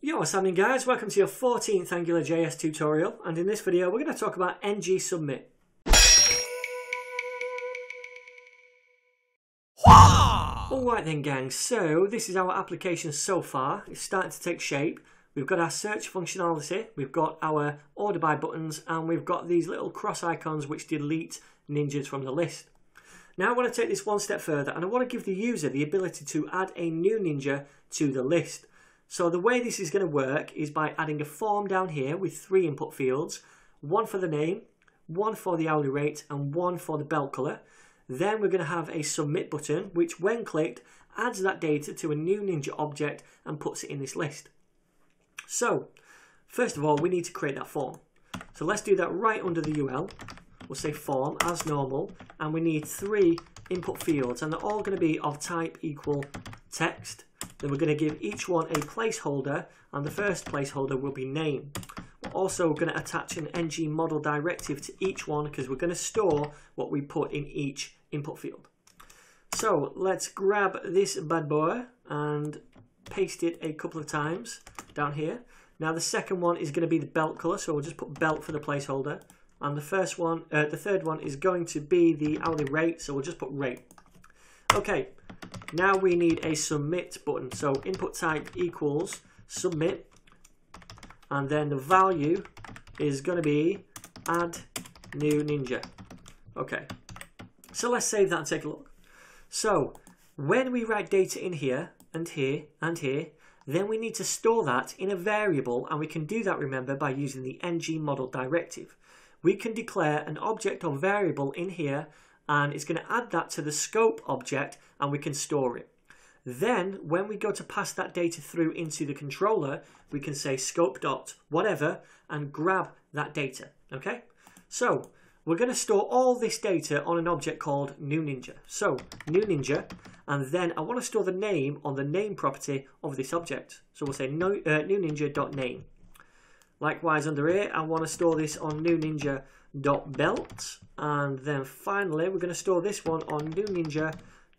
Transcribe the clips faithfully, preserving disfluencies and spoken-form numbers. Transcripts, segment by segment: Yo, what's happening guys? Welcome to your fourteenth AngularJS tutorial, and in this video we're going to talk about ng-submit. Alright then gang, so this is our application so far. It's starting to take shape. We've got our search functionality, we've got our order by buttons, and we've got these little cross icons which delete ninjas from the list. Now I want to take this one step further, and I want to give the user the ability to add a new ninja to the list. So the way this is going to work is by adding a form down here with three input fields, one for the name, one for the hourly rate, and one for the bell colour. Then we're going to have a submit button, which when clicked, adds that data to a new ninja object and puts it in this list. So, first of all, we need to create that form. So let's do that right under the U L. We'll say form as normal, and we need three input fields, and they're all going to be of type equal text. Then we're going to give each one a placeholder, and the first placeholder will be name. We're also going to attach an ngModel directive to each one because we're going to store what we put in each input field. So let's grab this bad boy and paste it a couple of times down here. Now the second one is going to be the belt color, so we'll just put belt for the placeholder, and the first one, uh, the third one is going to be the hourly rate, so we'll just put rate. Okay. Now we need a submit button, so input type equals submit, and then the value is going to be add new ninja. Okay, so let's save that and take a look. So when we write data in here and here and here, then we need to store that in a variable, and we can do that, remember, by using the ngModel directive. We can declare an object or variable in here, and it's going to add that to the scope object, and we can store it. Then when we go to pass that data through into the controller, we can say scope dot whatever and grab that data. Okay, so we're going to store all this data on an object called new ninja. So new ninja, and then I want to store the name on the name property of this object, so we'll say no, uh, new ninja dot name. Likewise under here, I want to store this on new ninja dot belt, and then finally we're going to store this one on new ninja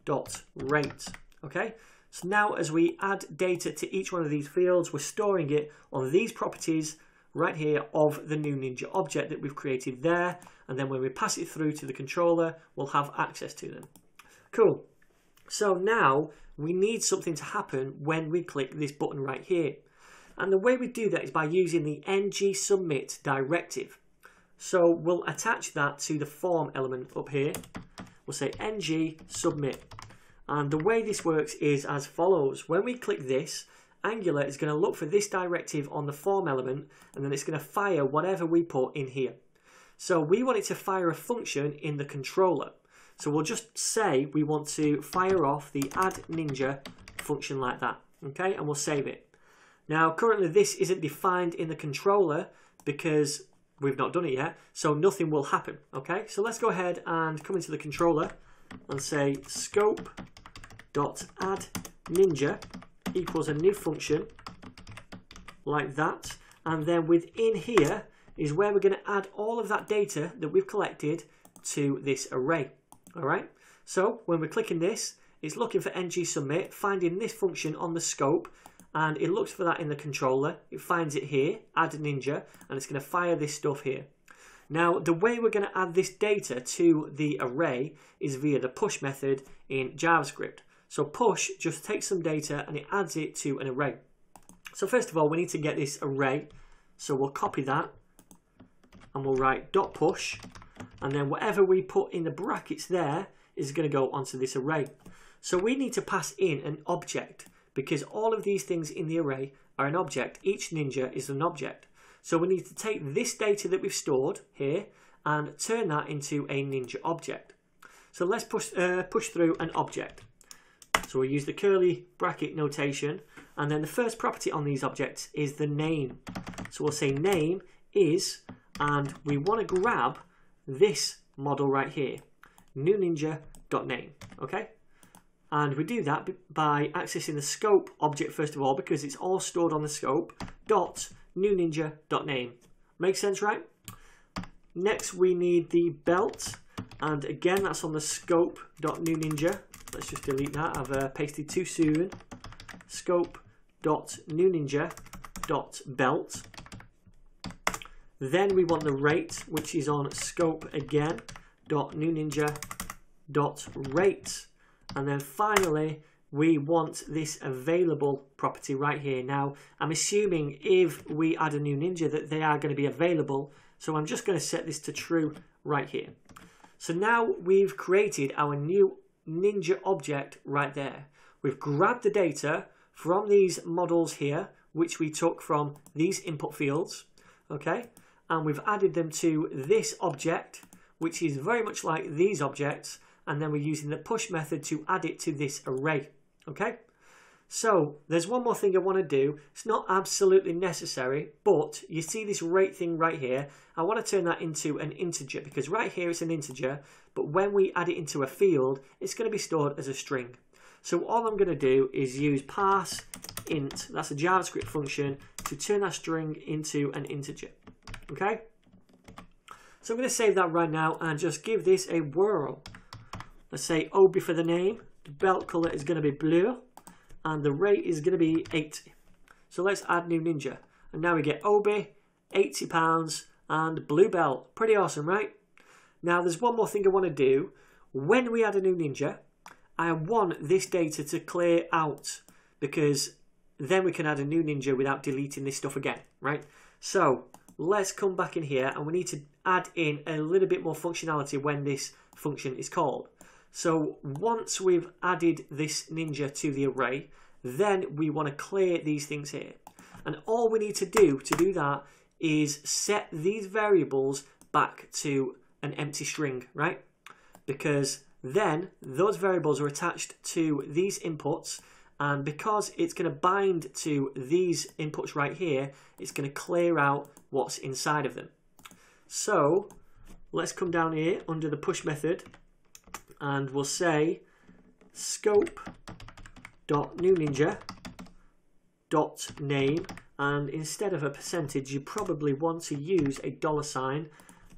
dot rate. Okay, so now as we add data to each one of these fields, we're storing it on these properties right here of the new ninja object that we've created there, and then when we pass it through to the controller, we'll have access to them. Cool. So now we need something to happen when we click this button right here, and the way we do that is by using the ng-submit directive. So we'll attach that to the form element up here. We'll say ng-submit. And the way this works is as follows. When we click this, Angular is going to look for this directive on the form element, and then it's going to fire whatever we put in here. So we want it to fire a function in the controller. So we'll just say we want to fire off the add ninja function like that. Okay, and we'll save it. Now currently this isn't defined in the controller because we've not done it yet, so nothing will happen. Okay, so let's go ahead and come into the controller and say scope dot add ninja equals a new function like that, and then within here is where we're going to add all of that data that we've collected to this array. All right, so when we're clicking this, it's looking for ng-submit, finding this function on the scope, and it looks for that in the controller. It finds it here, add ninja, and it's going to fire this stuff here. Now the way we're going to add this data to the array is via the push method in JavaScript. So push just takes some data and it adds it to an array. So first of all, we need to get this array, so we'll copy that and we'll write dot push, and then whatever we put in the brackets there is going to go onto this array. So we need to pass in an object, because all of these things in the array are an object. Each ninja is an object. So we need to take this data that we've stored here and turn that into a ninja object. So let's push, uh, push through an object. So we'll use the curly bracket notation, and then the first property on these objects is the name. So we'll say name is, and we want to grab this model right here, new ninja.name. Okay? And we do that by accessing the scope object first of all, because it's all stored on the scope, dot new ninja dot name. Makes sense, right? Next we need the belt, and again that's on the scope dot new ninja. Let's just delete that, I've uh, pasted too soon. Scope dot new ninja dot belt. Then we want the rate, which is on scope again, dot new ninja dot rate. And then finally, we want this available property right here. Now, I'm assuming if we add a new ninja that they are going to be available. So I'm just going to set this to true right here. So now we've created our new ninja object right there. We've grabbed the data from these models here, which we took from these input fields. Okay. And we've added them to this object, which is very much like these objects. And then we're using the push method to add it to this array. Okay. So there's one more thing I want to do. It's not absolutely necessary, but you see this rate thing right here. I want to turn that into an integer because right here it's an integer, but when we add it into a field, it's going to be stored as a string. So all I'm going to do is use parseInt. That's a JavaScript function to turn that string into an integer. Okay. So I'm going to save that right now and just give this a whirl. Let's say Obi for the name. The belt color is going to be blue. And the rate is going to be eighty. So let's add new ninja. And now we get Obi, eighty pounds, and blue belt. Pretty awesome, right? Now there's one more thing I want to do. When we add a new ninja, I want this data to clear out because then we can add a new ninja without deleting this stuff again, right? So let's come back in here and we need to add in a little bit more functionality when this function is called. So once we've added this ninja to the array, then we want to clear these things here. And all we need to do to do that is set these variables back to an empty string, right? Because then those variables are attached to these inputs. And because it's going to bind to these inputs right here, it's going to clear out what's inside of them. So let's come down here under the push method. And we'll say scope.newNinja.name, and instead of a percentage you probably want to use a dollar sign,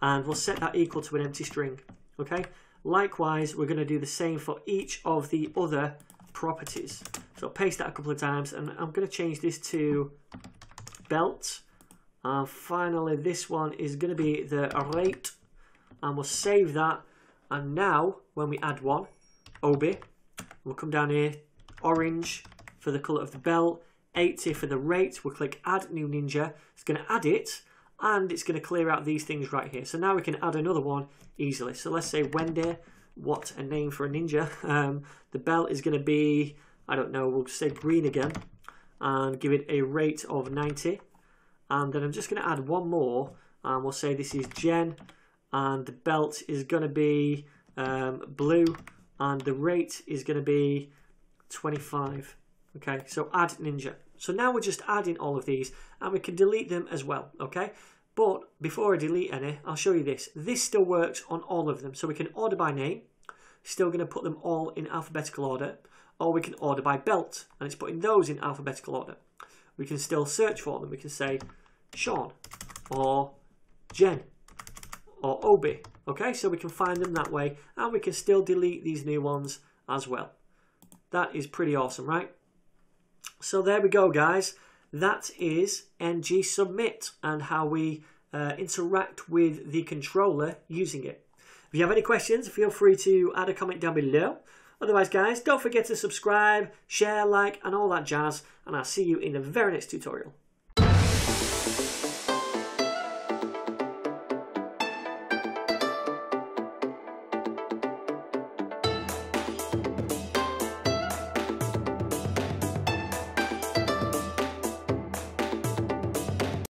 and we'll set that equal to an empty string. Okay, likewise we're going to do the same for each of the other properties. So paste that a couple of times, and I'm going to change this to belt, and finally this one is going to be the rate, and we'll save that. And now, when we add one, Obi, we'll come down here, orange for the colour of the belt, eighty for the rate, we'll click Add New Ninja. It's going to add it, and it's going to clear out these things right here. So now we can add another one easily. So let's say Wendy, what a name for a ninja. Um, the belt is going to be, I don't know, we'll say green again, and give it a rate of ninety. And then I'm just going to add one more, and we'll say this is Jen. And the belt is going to be um, blue, and the rate is going to be twenty-five. Okay, so add ninja. So now we're just adding all of these, and we can delete them as well. Okay, but before I delete any, I'll show you this. This still works on all of them. So we can order by name, still going to put them all in alphabetical order, or we can order by belt, and it's putting those in alphabetical order. We can still search for them. We can say Sean or Jen or Obi, okay, so we can find them that way, and we can still delete these new ones as well. That is pretty awesome, right? So there we go, guys. That is ng-submit and how we uh, interact with the controller using it. If you have any questions, feel free to add a comment down below. Otherwise, guys, don't forget to subscribe, share, like, and all that jazz, and I'll see you in the very next tutorial.